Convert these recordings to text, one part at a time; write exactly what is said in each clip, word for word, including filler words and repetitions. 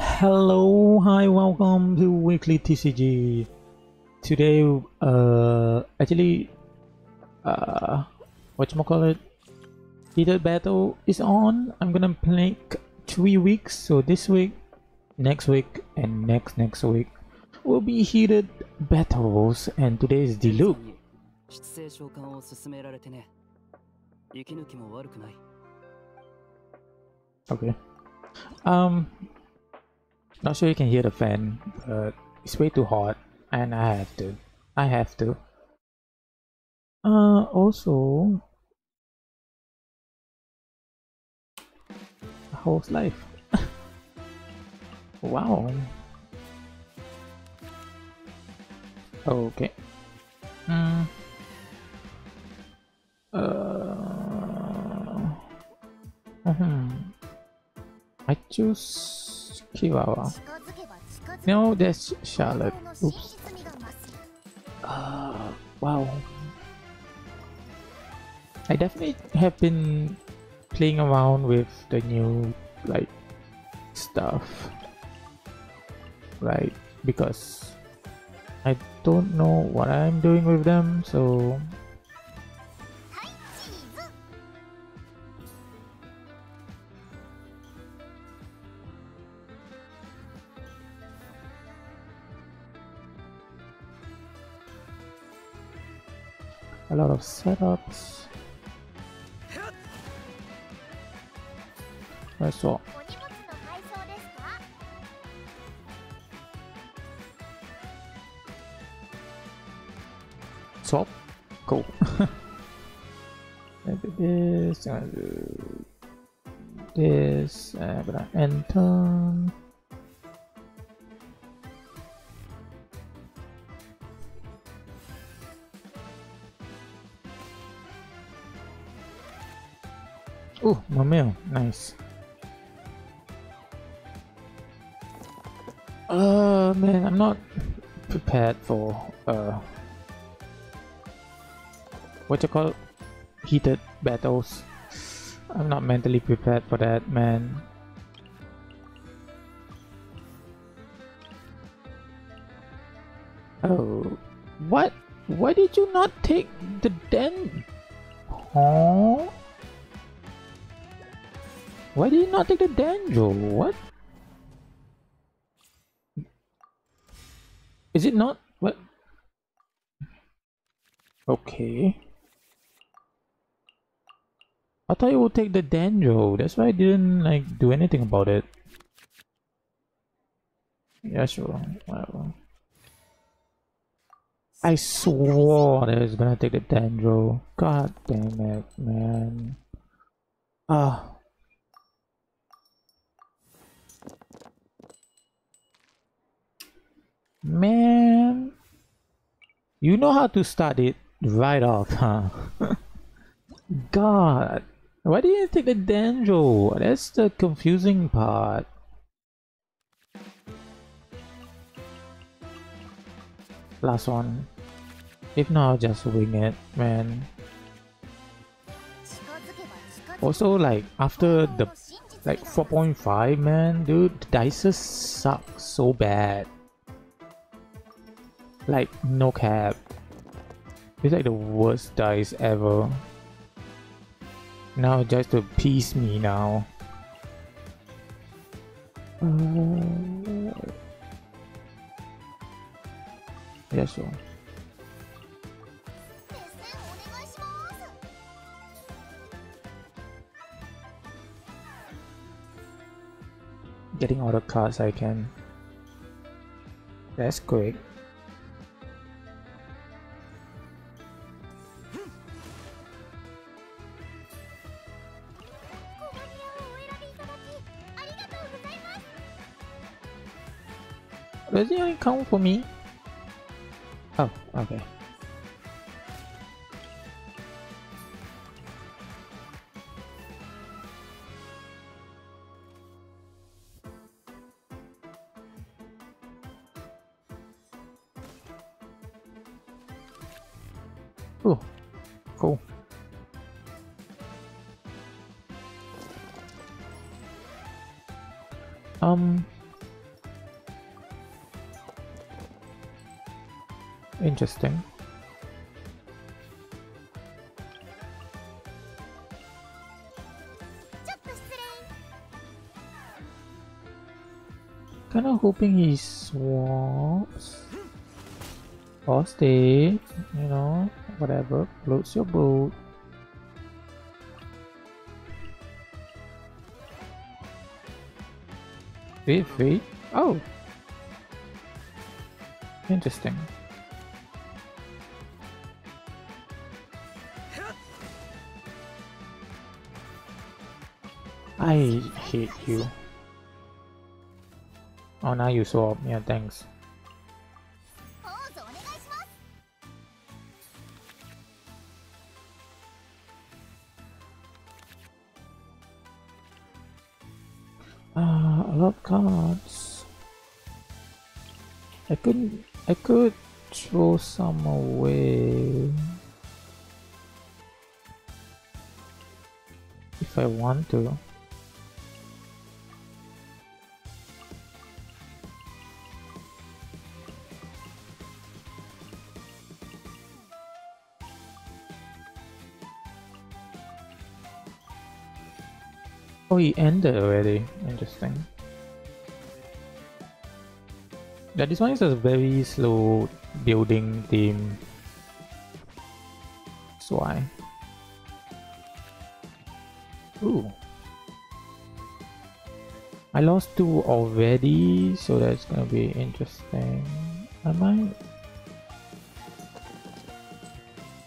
Hello, hi, welcome to Weekly T C G. Today, uh, actually, uh, whatchamacallit, Heated Battle is on. I'm gonna play three weeks, so this week, next week, and next next week will be Heated Battles, and today is Diluc. Okay. Um, not sure you can hear the fan, but it's way too hot, and I have to. I have to. Uh, also, how's life? Wow. Okay. Hmm. Uh. Hmm. I choose Kiwawa. No, that's Charlotte. Oops. Uh, wow. I definitely have been playing around with the new like stuff. Like because I don't know what I'm doing with them, so a lot of setups. That's all. Swap? Cool. I'm gonna do this, I'm gonna do this, I'm gonna enter. Oh, my meal, nice. Uh, man, I'm not prepared for uh, what you call heated battles. I'm not mentally prepared for that, man. Oh, what? Why did you not take the den? Huh? Why did you not take the Dendro? What? Is it not? What? Okay. I thought you would take the Dendro. That's why I didn't like do anything about it. Yeah, sure. Whatever. I swore that I was gonna take the Dendro. God damn it, man. Ah. Man, you know how to start it right off, huh? God, why did you take the Dendro? That's the confusing part. Last one. If not, I'll just wing it, man. Also, like, after the, like, four point five, man, dude, the dices suck so bad. Like, no cap. It's like the worst dice ever. Now just to appease me now. Uh, yeah, sure. Getting all the cards I can. That's quick. Does it only count for me? Oh, okay. Oh, cool. Um... Interesting. Kinda hoping he swamps or stay, you know, whatever, floats your boat. Wait, wait, oh! Interesting. I hate you. Oh, now you swap. Yeah, thanks. Ah, uh, a lot of cards. I couldn't. I could throw some away if I want to. Oh, he ended already. Interesting. Yeah, this one is a very slow building theme. That's why. Ooh. I lost two already, so that's gonna be interesting. I might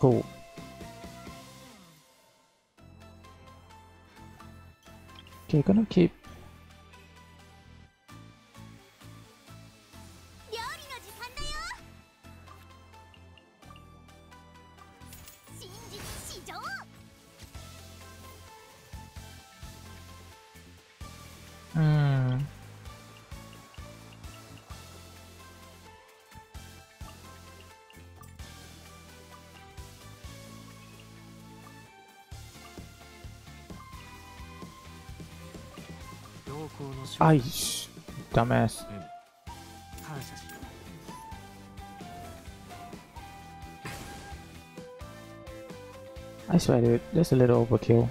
go. Okay, gonna keep. Hmm. Ay, dumbass. I swear, dude, that's a little overkill.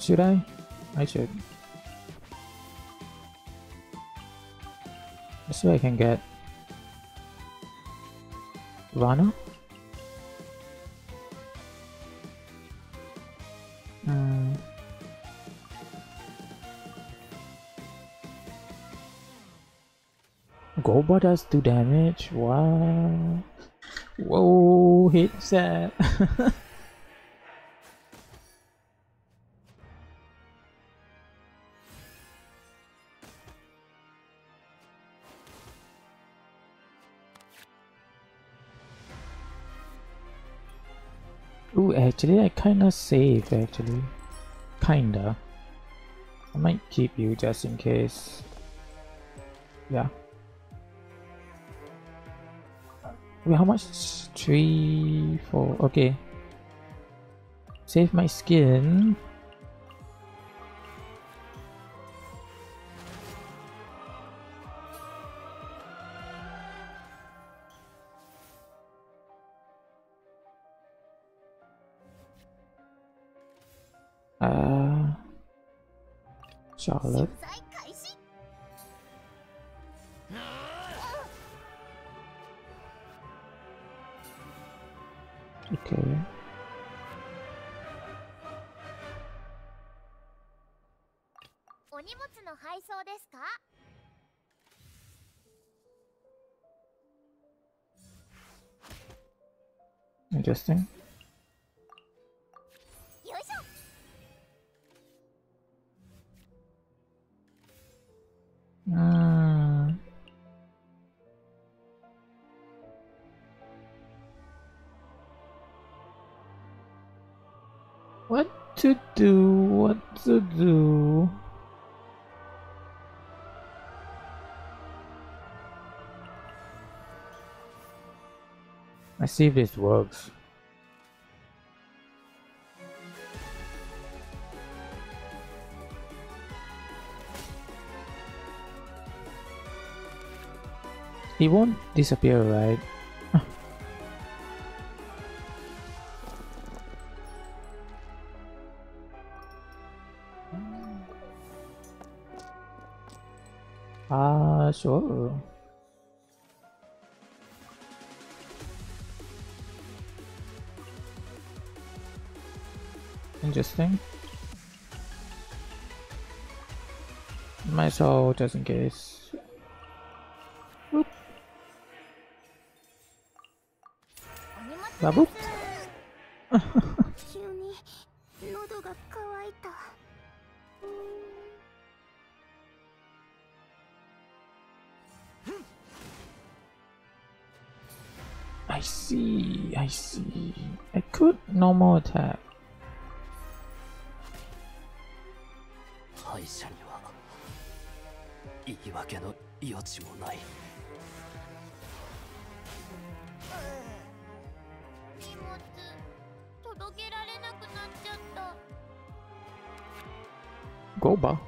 Should I? I should. Let's see what I can get. Rana? Robot does two damage. Wow. Whoa, hit set. Ooh, actually, I kinda save actually. Kinda. I might keep you just in case. Yeah. Wait, how much? Three, four. Okay. Save my skin. Uh, Charlotte. Okay. Interesting. Ah. What to do? What to do? Let's see if this works. He won't disappear, right? Ah, uh, sure. Interesting. Might as well, just in case. Boop. Ba-boop. I see, I see. I could normal attack. Goba.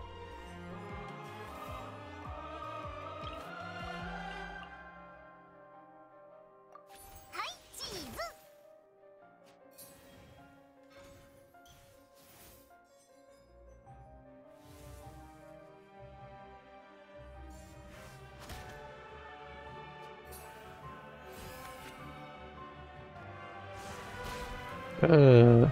Uh.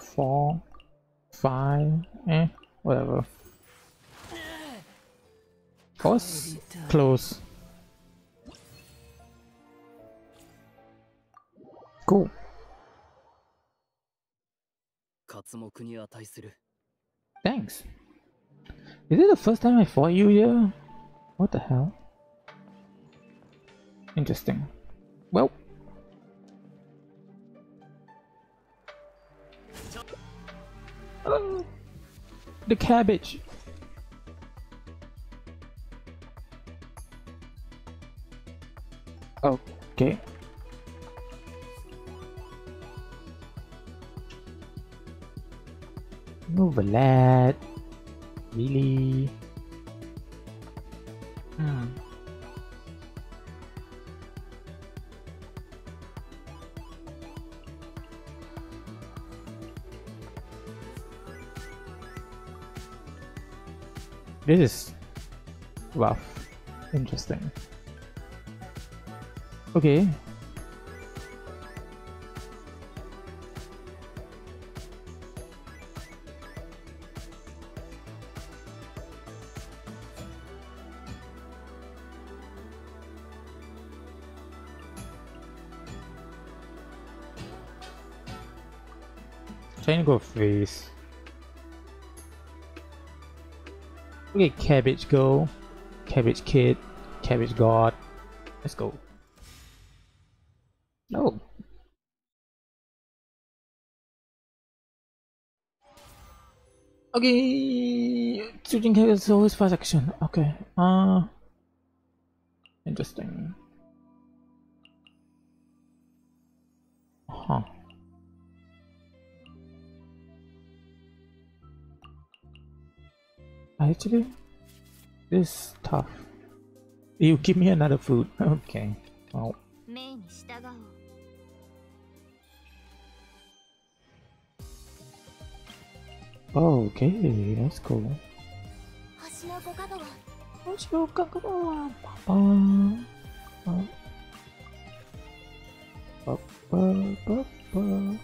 Four, five, eh, whatever. Close, close. Cool. つも国に値する。Thanks. Is it the first time I fought you here? What the hell? Interesting. Well. Oh, the cabbage. Okay. Neuvillette, really? Hmm. This is rough. Interesting. Okay. Trying to go face. Okay, cabbage go, cabbage kid, cabbage god. Let's go. No. Okay, switching characters is always fast action. Okay. Uh interesting. Huh. Actually, this is tough. You give me another food. Okay. Oh. Okay, that's cool. Hoshioka no wa. Ba ba ba ba.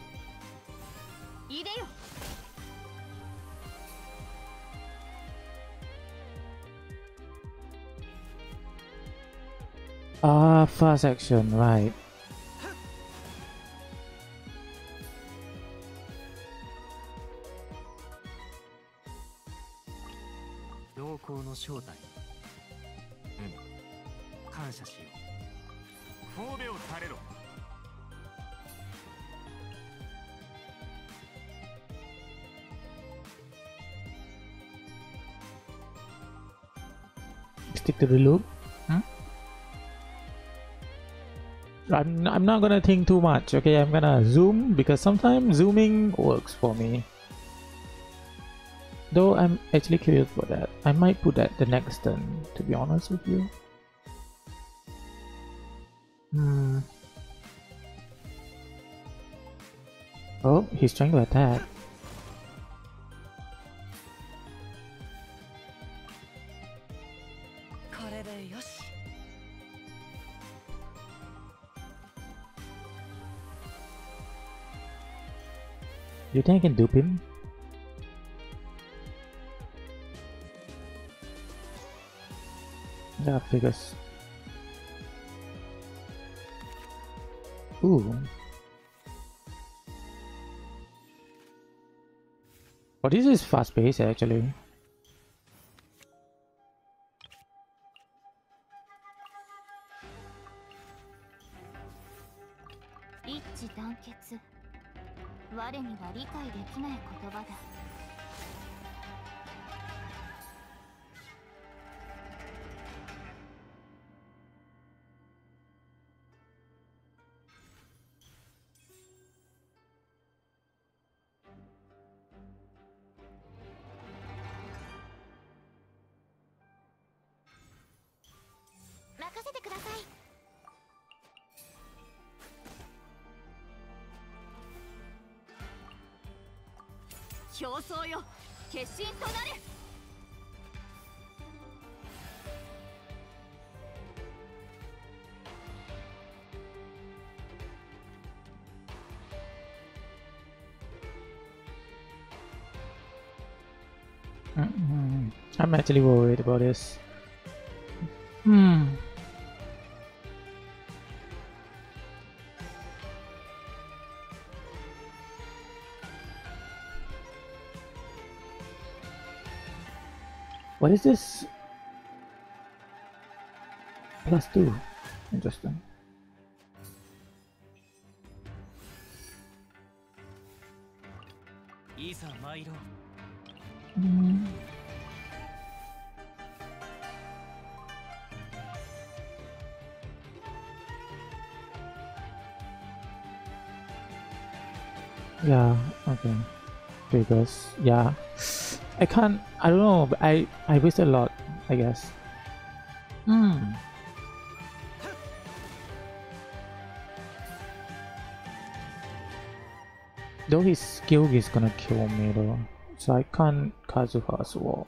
Ah, fast action, right. Stick to the loop. I'm, I'm not gonna think too much, okay? I'm gonna zoom because sometimes zooming works for me. Though I'm actually curious for that. I might put that the next turn, to be honest with you. Hmm. Oh, he's trying to attack. You think I can dupe him? Yeah, figures. Ooh. Oh, this is fast paced actually. Mm-hmm. I'm actually worried about this. Hmm. What is this? Plus two. Interesting. Isa Milo. Mm. Yeah. Okay. Because yeah. I can't, I don't know, I, I waste a lot, I guess. Hmm. Though his skill is gonna kill me though, so I can't Kazuha as well.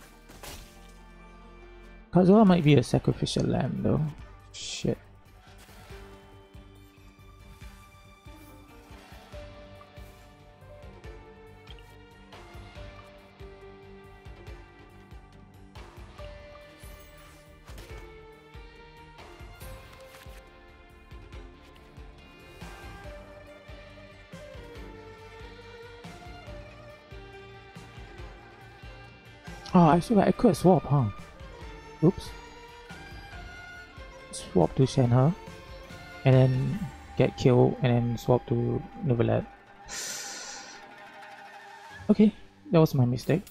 Kazuha might be a sacrificial lamb though. Shit. Oh, actually I could swap, huh? Oops. Swap to Shenhe, and then get killed, and then swap to Neuvillette. Okay, that was my mistake.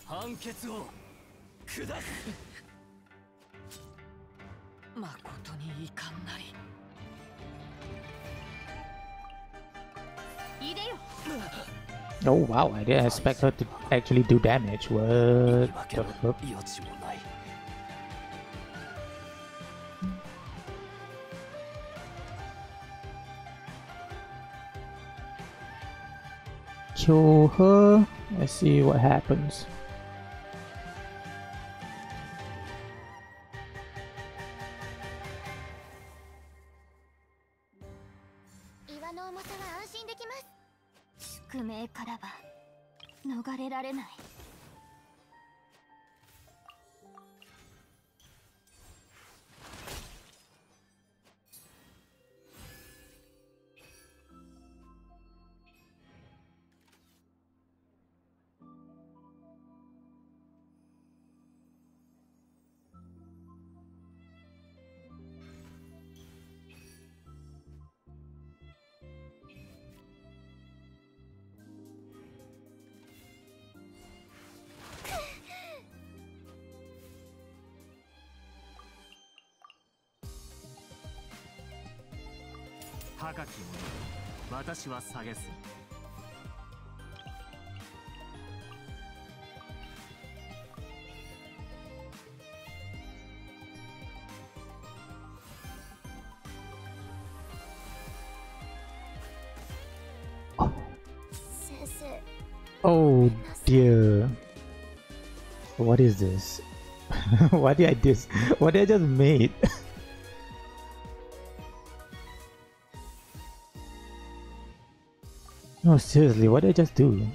Oh wow, I didn't expect her to actually do damage. What the fuck? Kill her. Let's see what happens. Oh dear. What is this? What did I just what did I just made? No, seriously, what did I just do?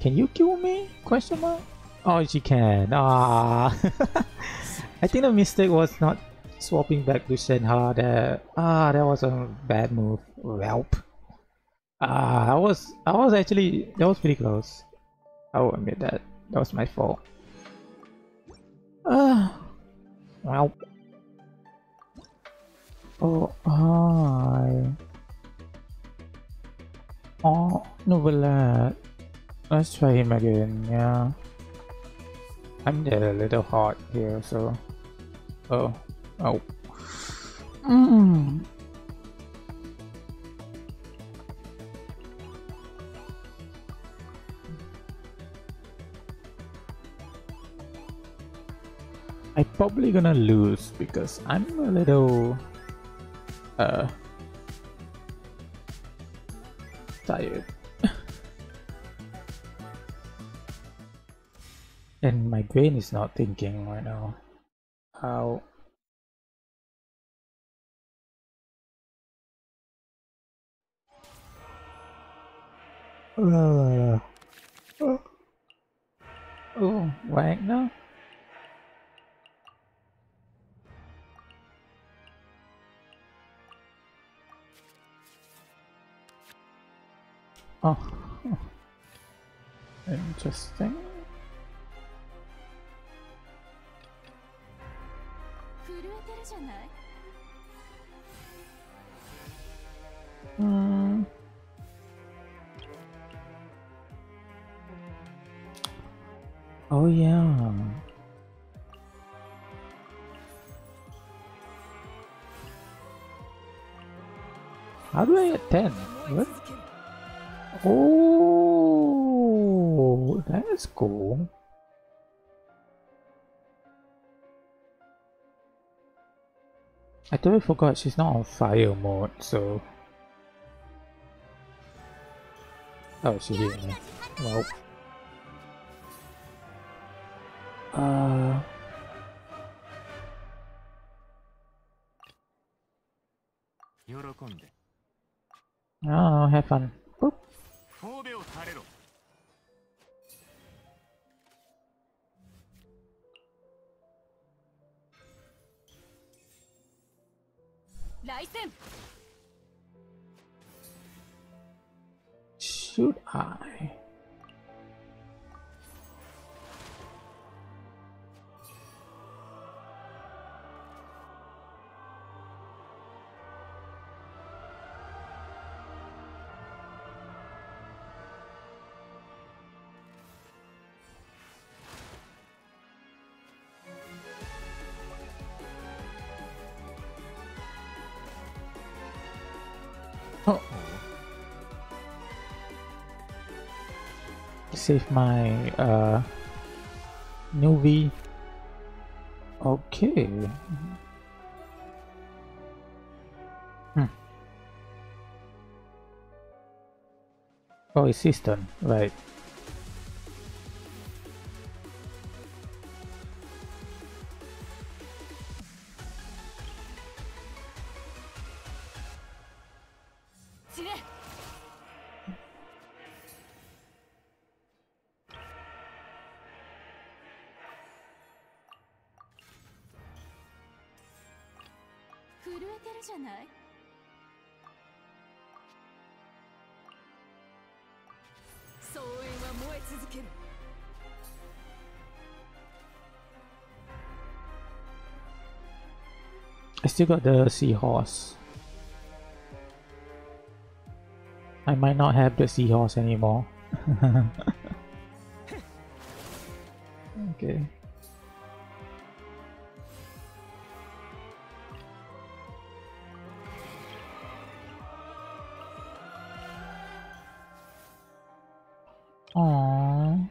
Can you kill me? Question mark? Oh, she can. Ah, I think the mistake was not swapping back to Shenhe there. Ah, that was a bad move. Welp. Ah, I was, I was actually, that was pretty close. I will admit that. That was my fault. Ah, welp. Oh, hi. Oh, Neuvillette. Let's try him again, yeah. I'm a little hot here, so... Oh. Oh. Mm. I'm probably gonna lose because I'm a little... Uh... tired. And my brain is not thinking right now. How? Oh, oh, oh, right now? Oh, oh. Interesting. Mm. Oh yeah. How do I attend? What? Oh, that is cool. I totally forgot she's not on fire mode, so... Oh, she hit me. Nope. Uh... Oh, have fun. Boop. Should I? Oh. Save my uh Nuvi. Okay. Hmm. Oh, it's his turn, right? I still got the seahorse. I might not have the seahorse anymore. Okay. Aww.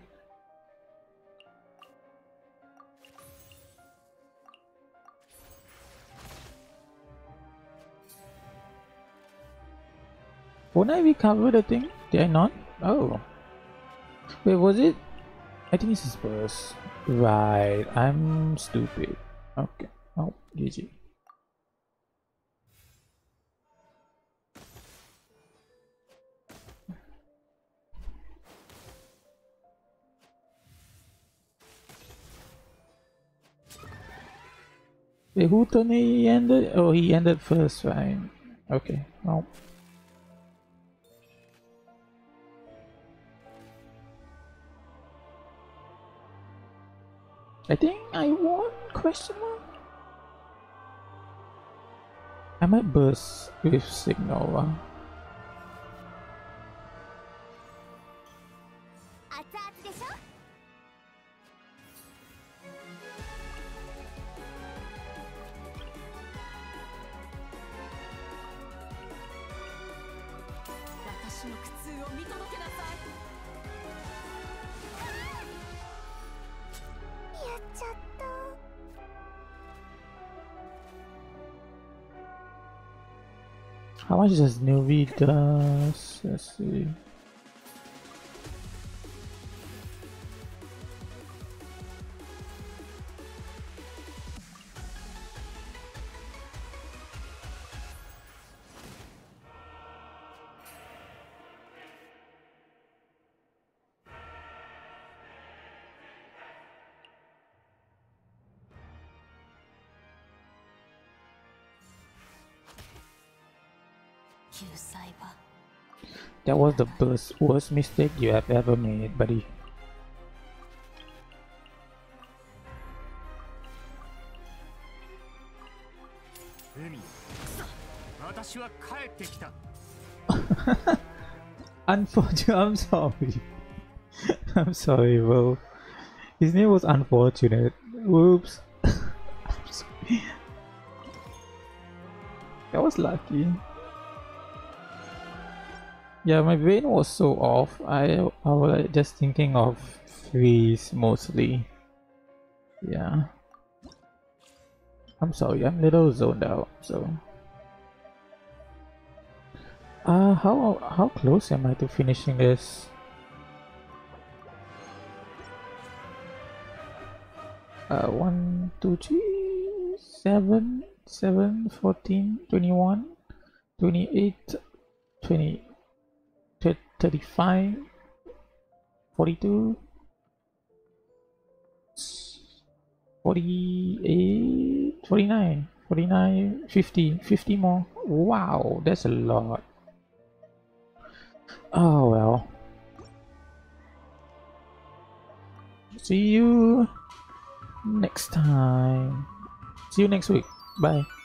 Won't I recover the thing? Did I not? Oh. Wait, was it? I think this is worse. Right, I'm stupid. Okay. Oh, G G. Wait, who turned he ended? Oh, he ended first, right? Okay. Oh. I think I won? Question mark? I might burst with Signora. How much does Neuvillette does? Let's see. That was the worst, worst mistake you have ever made, buddy. Unfortunate. I'm sorry. I'm sorry, bro. His name was unfortunate. Whoops. I'm sorry. That was lucky. Yeah, my brain was so off. I I was just thinking of freeze mostly. Yeah. I'm sorry, I'm a little zoned out. So. Uh how how close am I to finishing this? Uh, one, two, three, seven, seven, fourteen, twenty-one, twenty-eight, twenty. thirty-five, forty-two, forty-eight, forty-nine, forty-nine, fifty, fifty more. Wow, that's a lot. Oh well. See you next time. See you next week. Bye.